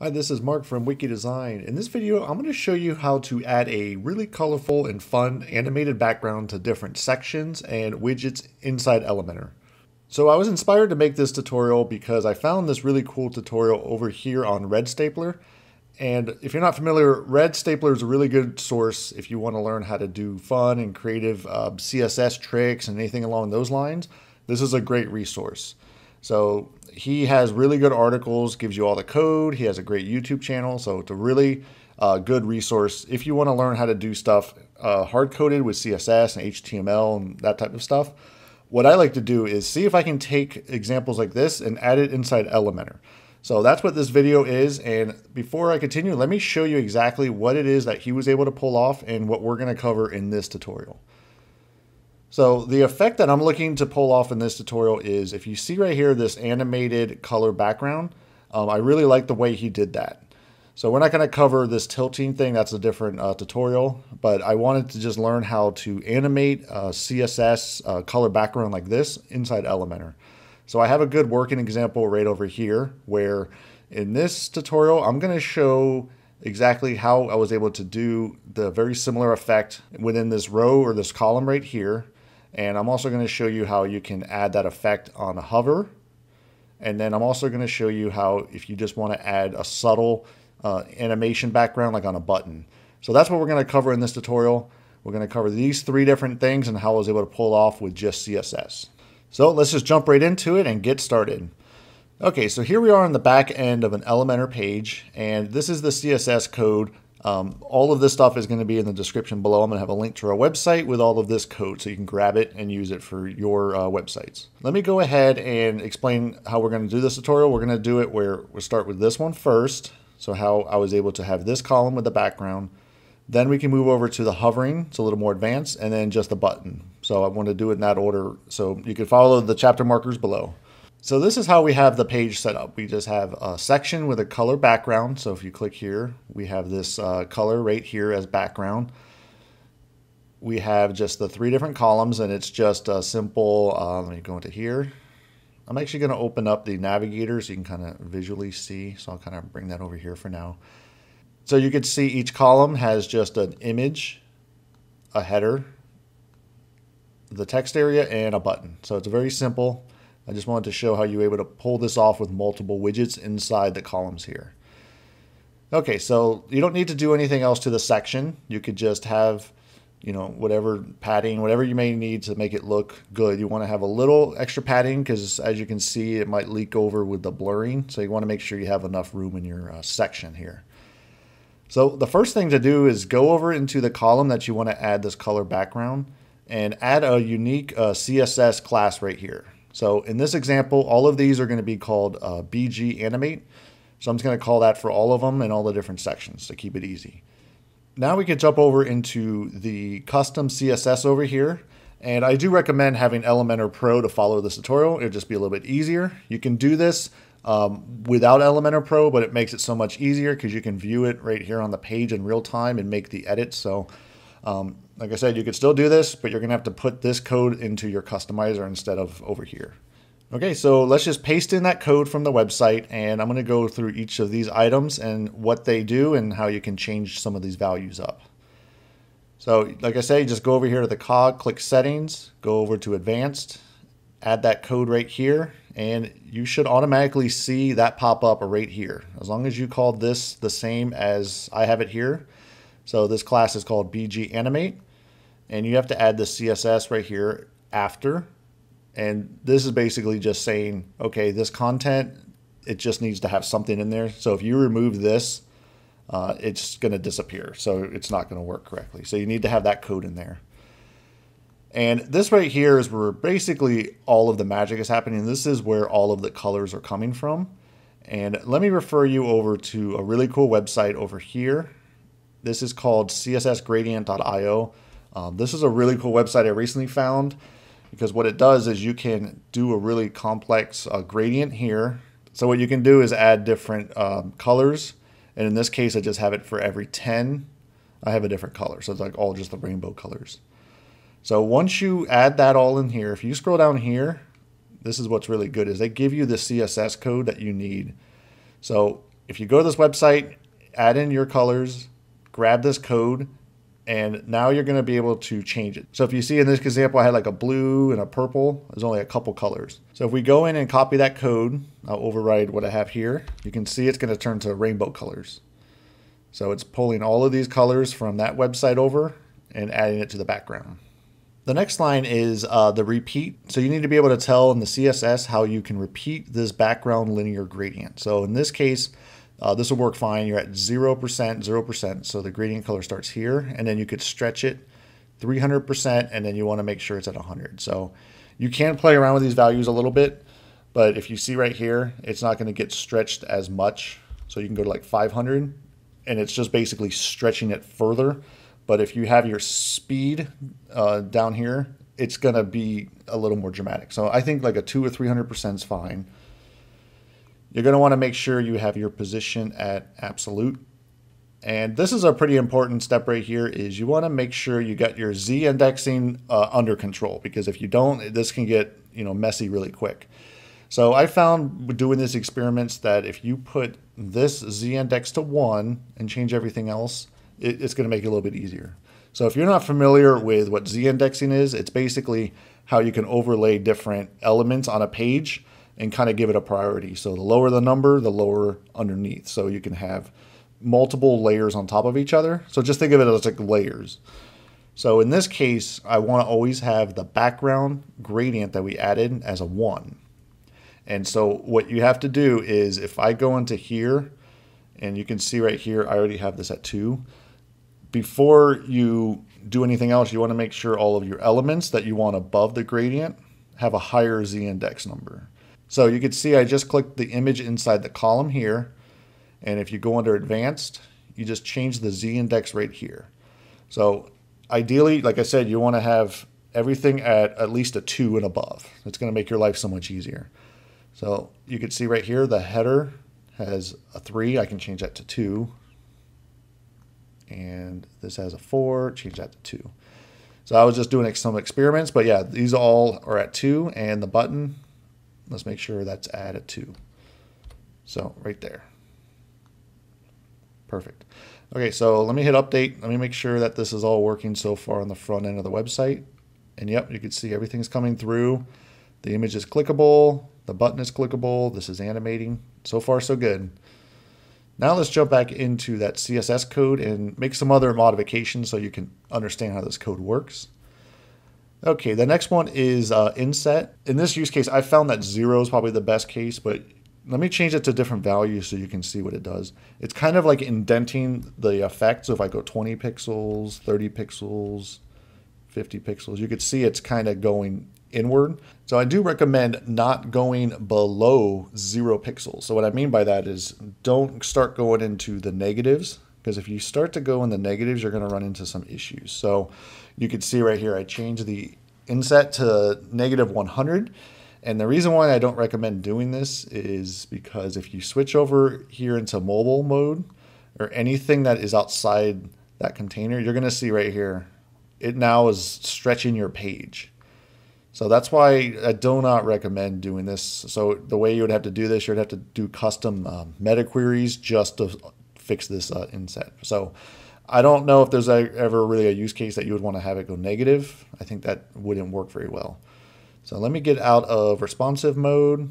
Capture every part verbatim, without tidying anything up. Hi, this is Mark from Wicky Design. In this video, I'm going to show you how to add a really colorful and fun animated background to different sections and widgets inside Elementor. So I was inspired to make this tutorial because I found this really cool tutorial over here on Red Stapler. And if you're not familiar, Red Stapler is a really good source if you want to learn how to do fun and creative uh, C S S tricks and anything along those lines. This is a great resource. So he has really good articles, gives you all the code. He has a great YouTube channel. So it's a really uh, good resource if you want to learn how to do stuff uh, hard-coded with C S S and H T M L and that type of stuff. What I like to do is see if I can take examples like this and add it inside Elementor. So that's what this video is. And before I continue, let me show you exactly what it is that he was able to pull off and what we're going to cover in this tutorial. So the effect that I'm looking to pull off in this tutorial is, if you see right here, this animated color background, um, I really like the way he did that. So we're not going to cover this tilting thing. That's a different uh, tutorial, but I wanted to just learn how to animate uh, C S S uh, color background like this inside Elementor. So I have a good working example right over here, where in this tutorial, I'm going to show exactly how I was able to do the very similar effect within this row or this column right here. And I'm also going to show you how you can add that effect on a hover. And then I'm also going to show you how, if you just want to add a subtle uh, animation background, like on a button. So that's what we're going to cover in this tutorial. We're going to cover these three different things and how I was able to pull off with just C S S. So let's just jump right into it and get started. Okay, so here we are on the back end of an Elementor page, and this is the C S S code. Um, all of this stuff is going to be in the description below. I'm going to have a link to our website with all of this code, so you can grab it and use it for your uh, websites. Let me go ahead and explain how we're going to do this tutorial. We're going to do it where we'll start with this one first, so how I was able to have this column with the background. Then we can move over to the hovering, it's a little more advanced, and then just the button. So I want to do it in that order, so you can follow the chapter markers below. So this is how we have the page set up. We just have a section with a color background. So if you click here, we have this uh, color right here as background. We have just the three different columns, and it's just a simple, uh, let me go into here. I'm actually going to open up the navigator so you can kind of visually see. So I'll kind of bring that over here for now. So you can see each column has just an image, a header, the text area, and a button. So it's very simple. I just wanted to show how you were able to pull this off with multiple widgets inside the columns here. Okay, so you don't need to do anything else to the section. You could just have, you know, whatever padding, whatever you may need to make it look good. You want to have a little extra padding because, as you can see, it might leak over with the blurring. So you want to make sure you have enough room in your uh, section here. So the first thing to do is go over into the column that you want to add this color background and add a unique uh, C S S class right here. So in this example, all of these are going to be called uh, B G Animate. So I'm just going to call that for all of them and all the different sections to keep it easy. Now we can jump over into the custom C S S over here. And I do recommend having Elementor Pro to follow this tutorial. It'll just be a little bit easier. You can do this um, without Elementor Pro, but it makes it so much easier because you can view it right here on the page in real time and make the edits. So um, like I said, you could still do this, but you're going to have to put this code into your customizer instead of over here. Okay, so let's just paste in that code from the website, and I'm going to go through each of these items and what they do and how you can change some of these values up. So like I say, just go over here to the cog, click Settings, go over to Advanced, add that code right here, and you should automatically see that pop up right here. As long as you call this the same as I have it here. So this class is called B G Animate. And you have to add the C S S right here after. And this is basically just saying, okay, this content, it just needs to have something in there. So if you remove this, uh, it's going to disappear. So it's not going to work correctly. So you need to have that code in there. And this right here is where basically all of the magic is happening. This is where all of the colors are coming from. And let me refer you over to a really cool website over here. This is called C S S gradient dot I O. Um, this is a really cool website I recently found, because what it does is you can do a really complex uh, gradient here. So what you can do is add different um, colors. And in this case, I just have it for every ten. I have a different color. So it's like all just the rainbow colors. So once you add that all in here, if you scroll down here, this is what's really good, is they give you the C S S code that you need. So if you go to this website, add in your colors, grab this code, and now you're gonna be able to change it. So if you see in this example, I had like a blue and a purple, there's only a couple colors. So if we go in and copy that code, I'll override what I have here. You can see it's gonna turn to rainbow colors. So it's pulling all of these colors from that website over and adding it to the background. The next line is uh, the repeat. So you need to be able to tell in the C S S how you can repeat this background linear gradient. So in this case, uh, this will work fine. You're at zero percent, zero percent. So the gradient color starts here, and then you could stretch it three hundred percent, and then you want to make sure it's at one hundred. So you can play around with these values a little bit, but if you see right here, it's not going to get stretched as much. So you can go to like five hundred, and it's just basically stretching it further. But if you have your speed uh, down here, it's gonna be a little more dramatic. So I think like a two or three hundred percent is fine. You're gonna wanna make sure you have your position at absolute. And this is a pretty important step right here, is you wanna make sure you got your Z indexing uh, under control, because if you don't, this can get, you know, messy really quick. So I found doing these experiments that if you put this Z index to one and change everything else, it's going to make it a little bit easier. So if you're not familiar with what z-indexing is, it's basically how you can overlay different elements on a page and kind of give it a priority. So the lower the number, the lower underneath. So you can have multiple layers on top of each other. So just think of it as like layers. So in this case, I want to always have the background gradient that we added as a one. And so what you have to do is, if I go into here, and you can see right here, I already have this at two. Before you do anything else, you want to make sure all of your elements that you want above the gradient have a higher z-index number. So you can see I just clicked the image inside the column here, and if you go under advanced, you just change the z-index right here. So ideally, like I said, you want to have everything at at least a two and above. It's going to make your life so much easier. So you can see right here the header has a three, I can change that to two. And this has a four, change that to two. So I was just doing some experiments, but yeah, these all are at two, and the button, let's make sure that's at a two. So right there. Perfect. Okay, so let me hit update. Let me make sure that this is all working so far on the front end of the website. And yep, you can see everything's coming through. The image is clickable, the button is clickable, this is animating. So far, so good. Now let's jump back into that C S S code and make some other modifications so you can understand how this code works. Okay, the next one is uh, inset. In this use case, I found that zero is probably the best case, but let me change it to different values so you can see what it does. It's kind of like indenting the effect. So if I go twenty pixels, thirty pixels, fifty pixels, you could see it's kind of going inward. So I do recommend not going below zero pixels. So what I mean by that is don't start going into the negatives, because if you start to go in the negatives, you're going to run into some issues. So you can see right here, I changed the inset to negative one hundred. And the reason why I don't recommend doing this is because if you switch over here into mobile mode or anything that is outside that container, you're going to see right here, it now is stretching your page. So that's why I do not recommend doing this. So the way you would have to do this, you would have to do custom um, meta queries just to fix this uh, inset. So I don't know if there's a, ever really a use case that you would want to have it go negative. I think that wouldn't work very well. So let me get out of responsive mode,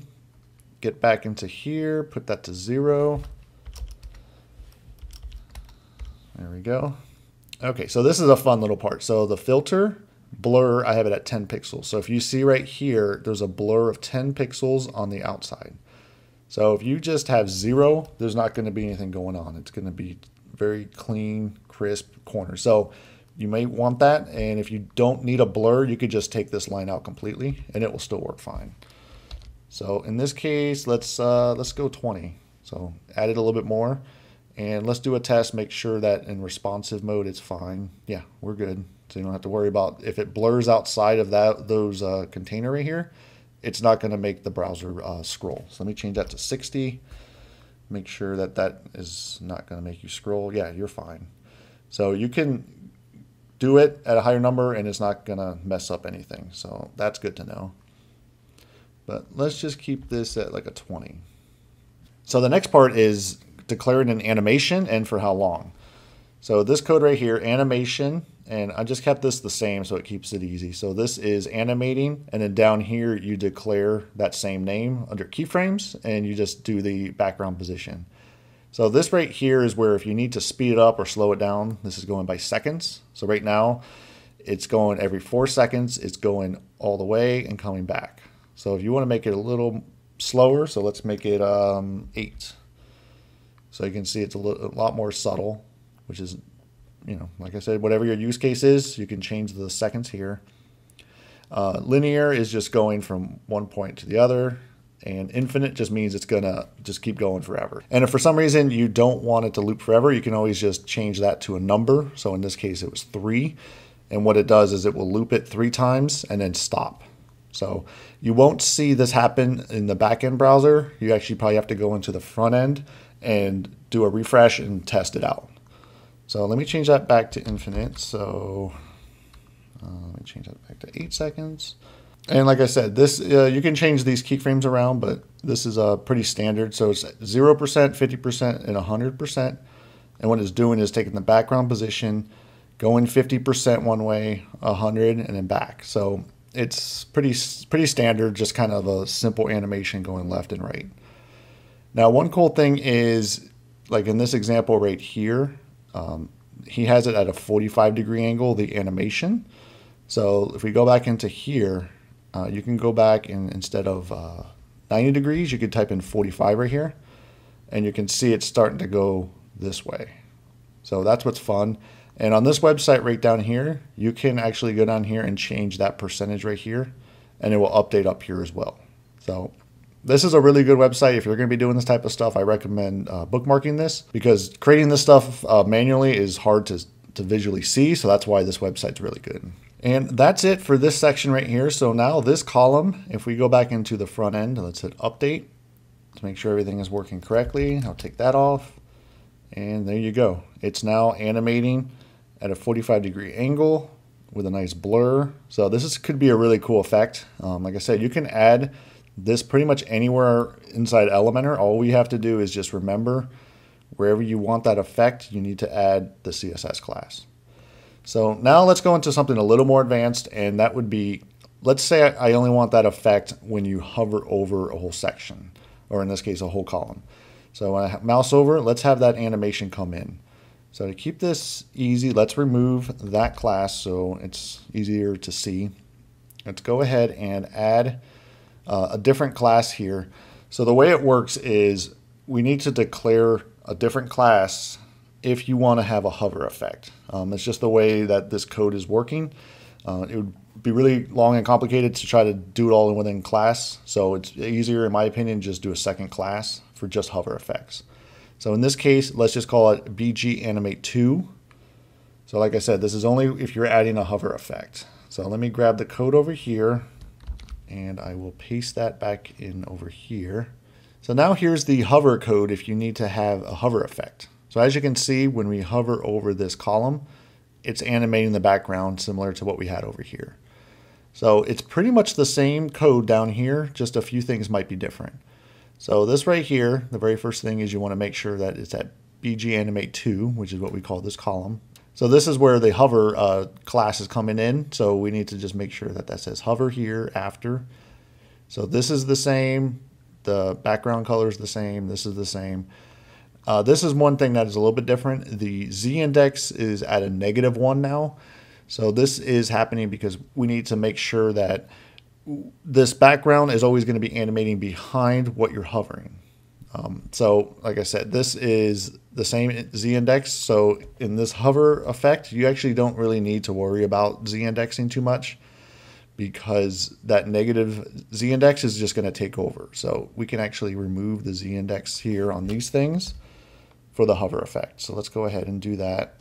get back into here, put that to zero. There we go. Okay, so this is a fun little part. So the filter, blur, I have it at ten pixels. So if you see right here, there's a blur of ten pixels on the outside. So if you just have zero, there's not going to be anything going on. It's going to be very clean, crisp corner. So you may want that. And if you don't need a blur, you could just take this line out completely and it will still work fine. So in this case, let's, uh, let's go twenty. So add it a little bit more and let's do a test. Make sure that in responsive mode, it's fine. Yeah, we're good. So you don't have to worry about if it blurs outside of that those uh, container right here, it's not going to make the browser uh, scroll. So let me change that to sixty. Make sure that that is not going to make you scroll. Yeah, you're fine. So you can do it at a higher number and it's not going to mess up anything. So that's good to know. But let's just keep this at like a twenty. So the next part is declare it an animation and for how long. So this code right here, animation, and I just kept this the same so it keeps it easy. So this is animating, and then down here you declare that same name under keyframes, and you just do the background position. So this right here is where if you need to speed it up or slow it down, this is going by seconds. So right now it's going every four seconds, it's going all the way and coming back. So if you want to make it a little slower, so let's make it um, eight. So you can see it's a, a lot more subtle, which is, you know, like I said, whatever your use case is, you can change the seconds here. Uh, linear is just going from one point to the other, and infinite just means it's gonna just keep going forever. And if for some reason you don't want it to loop forever, you can always just change that to a number. So in this case it was three, and what it does is it will loop it three times and then stop. So you won't see this happen in the back-end browser. You actually probably have to go into the front end and do a refresh and test it out. So let me change that back to infinite. So uh, let me change that back to eight seconds. And like I said, this uh, you can change these keyframes around, but this is uh, pretty standard. So it's zero percent, fifty percent, and one hundred percent. And what it's doing is taking the background position, going fifty percent one way, one hundred, and then back. So it's pretty, pretty standard, just kind of a simple animation going left and right. Now, one cool thing is, like in this example right here, Um, he has it at a forty-five degree angle, the animation. So if we go back into here, uh, you can go back and instead of uh, ninety degrees, you could type in forty-five right here, and you can see it's starting to go this way. So that's what's fun. And on this website right down here, you can actually go down here and change that percentage right here, and it will update up here as well. So this is a really good website. If you're going to be doing this type of stuff, I recommend uh, bookmarking this, because creating this stuff uh, manually is hard to, to visually see. So that's why this website's really good. And that's it for this section right here. So now this column, if we go back into the front end, let's hit update to make sure everything is working correctly. I'll take that off. And there you go. It's now animating at a forty-five degree angle with a nice blur. So this is, could be a really cool effect. Um, like I said, you can add this pretty much anywhere inside Elementor. All we have to do is just remember, wherever you want that effect, you need to add the C S S class. So now let's go into something a little more advanced, and that would be, let's say I only want that effect when you hover over a whole section, or in this case, a whole column. So when I mouse over, let's have that animation come in. So to keep this easy, let's remove that class so it's easier to see. Let's go ahead and add Uh, a different class here. So the way it works is we need to declare a different class if you want to have a hover effect. Um, it's just the way that this code is working. Uh, it would be really long and complicated to try to do it all within class. So it's easier, in my opinion, just do a second class for just hover effects. So in this case, let's just call it B G animate two. So like I said, this is only if you're adding a hover effect. So let me grab the code over here, and I will paste that back in over here. So now here's the hover code if you need to have a hover effect. So as you can see, when we hover over this column, it's animating the background similar to what we had over here. So it's pretty much the same code down here, just a few things might be different. So this right here, the very first thing is you want to make sure that it's at B G animate two, which is what we call this column. So this is where the hover uh, class is coming in. So we need to just make sure that that says hover here after. So this is the same. The background color is the same. This is the same. Uh, this is one thing that is a little bit different. The Z index is at a negative one now. So this is happening because we need to make sure that this background is always going to be animating behind what you're hovering. Um, so like I said, this is the same Z index. So in this hover effect, you actually don't really need to worry about Z indexing too much, because that negative Z index is just going to take over. So we can actually remove the Z index here on these things for the hover effect. So let's go ahead and do that.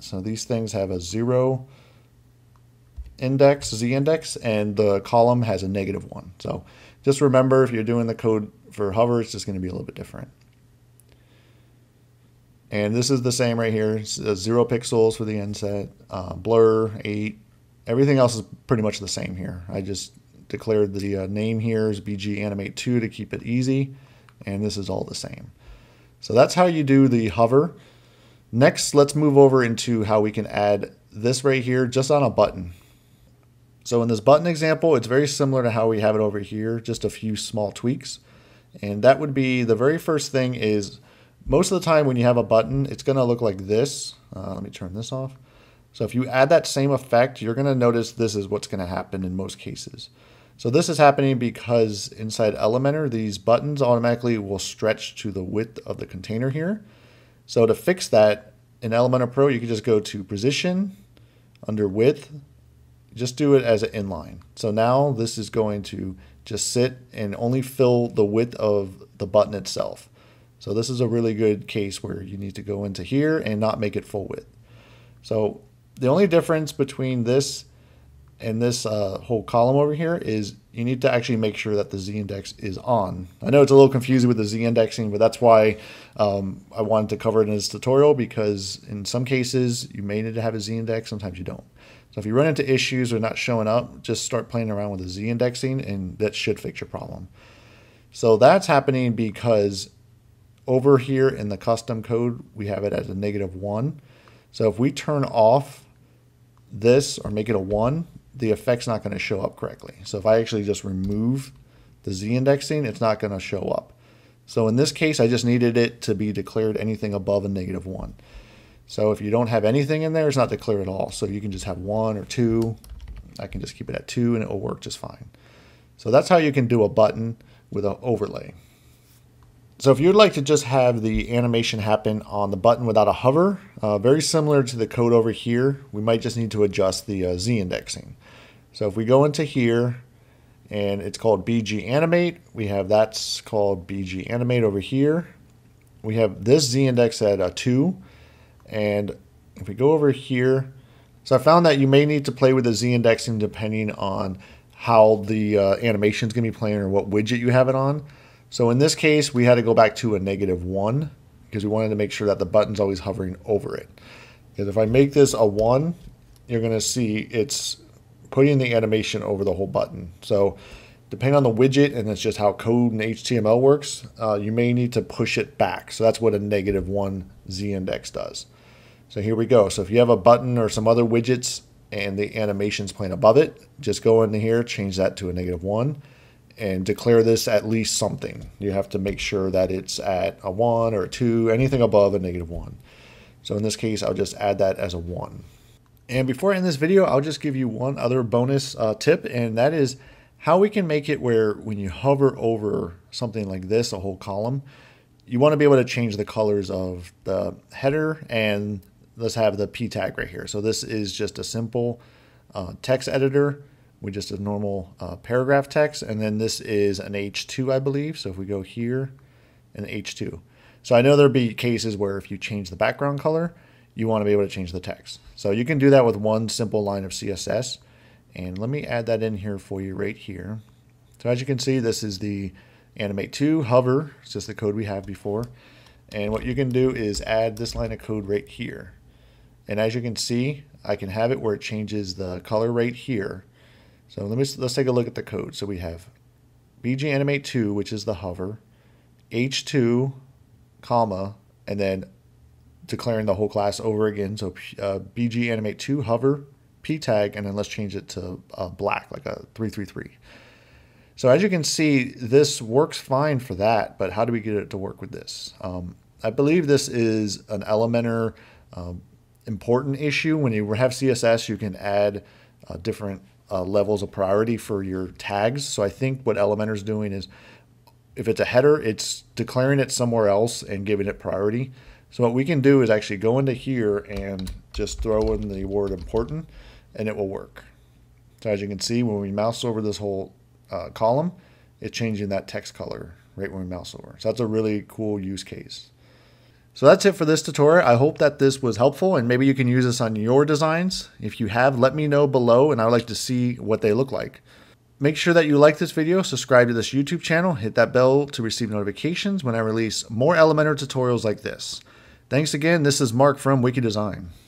So these things have a zero index, Z index, and the column has a negative one. So just remember, if you're doing the code for hover, it's just going to be a little bit different. And this is the same right here. It's zero pixels for the inset, uh, blur, eight. Everything else is pretty much the same here. I just declared the uh, name here is B G animate two to keep it easy, and this is all the same. So that's how you do the hover. Next, let's move over into how we can add this right here just on a button. So in this button example, it's very similar to how we have it over here, just a few small tweaks. And that would be the very first thing is most of the time when you have a button, it's going to look like this. Uh, let me turn this off. So if you add that same effect, you're going to notice this is what's going to happen in most cases. So this is happening because inside Elementor, these buttons automatically will stretch to the width of the container here. So to fix that in Elementor Pro, you can just go to position, under width, just do it as an inline. So now this is going to just sit and only fill the width of the button itself. So this is a really good case where you need to go into here and not make it full width. So the only difference between this and this uh, whole column over here is you need to actually make sure that the Z index is on. I know it's a little confusing with the Z indexing, but that's why um, I wanted to cover it in this tutorial, because in some cases you may need to have a Z index, sometimes you don't. So if you run into issues or not showing up, just start playing around with the Z indexing and that should fix your problem. So that's happening because over here in the custom code, we have it as a negative one. So if we turn off this or make it a one, the effect's not going to show up correctly. So if I actually just remove the Z indexing, it's not going to show up. So in this case, I just needed it to be declared anything above a negative one. So if you don't have anything in there, it's not declared at all. So you can just have one or two. I can just keep it at two and it will work just fine. So that's how you can do a button with an overlay. So if you'd like to just have the animation happen on the button without a hover, uh, very similar to the code over here, we might just need to adjust the uh, Z indexing. So if we go into here and it's called B G animate, we have that's called B G animate over here. We have this Z index at a two. And if we go over here, so I found that you may need to play with the Z indexing depending on how the uh, animation is going to be playing or what widget you have it on. So in this case, we had to go back to a negative one because we wanted to make sure that the button's always hovering over it. Because if I make this a one, you're going to see it's putting the animation over the whole button. So depending on the widget, and that's just how code and H T M L works, uh, you may need to push it back. So that's what a negative one Z index does. So here we go. So if you have a button or some other widgets and the animation's playing above it, just go into here, change that to a negative one. And declare this at least something. You have to make sure that it's at a one or a two, anything above a negative one. So in this case, I'll just add that as a one. And before I end this video, I'll just give you one other bonus uh, tip, and that is how we can make it where when you hover over something like this, a whole column, you want to be able to change the colors of the header, and let's have the P tag right here. So this is just a simple uh, text editor. We just a normal uh, paragraph text, and then this is an H two, I believe. So if we go here, an H two. So I know there'll be cases where if you change the background color, you want to be able to change the text. So you can do that with one simple line of C S S. And let me add that in here for you right here. So as you can see, this is the animate to hover. It's just the code we have before. And what you can do is add this line of code right here. And as you can see, I can have it where it changes the color right here. So let me, let's take a look at the code. So we have B G animate two, which is the hover, H two, comma, and then declaring the whole class over again. So uh, B G animate two, hover, P tag, and then let's change it to uh, black, like a three three three. So as you can see, this works fine for that, but how do we get it to work with this? Um, I believe this is an Elementor um, important issue. When you have C S S, you can add uh, different Uh, levels of priority for your tags. So I think what Elementor is doing is if it's a header, it's declaring it somewhere else and giving it priority. So what we can do is actually go into here and just throw in the word important and it will work. So as you can see, when we mouse over this whole uh, column, it's changing that text color right when we mouse over. So that's a really cool use case. So that's it for this tutorial. I hope that this was helpful and maybe you can use this on your designs. If you have, let me know below and I would like to see what they look like. Make sure that you like this video, subscribe to this YouTube channel, hit that bell to receive notifications when I release more Elementor tutorials like this. Thanks again. This is Mark from Wicky Design.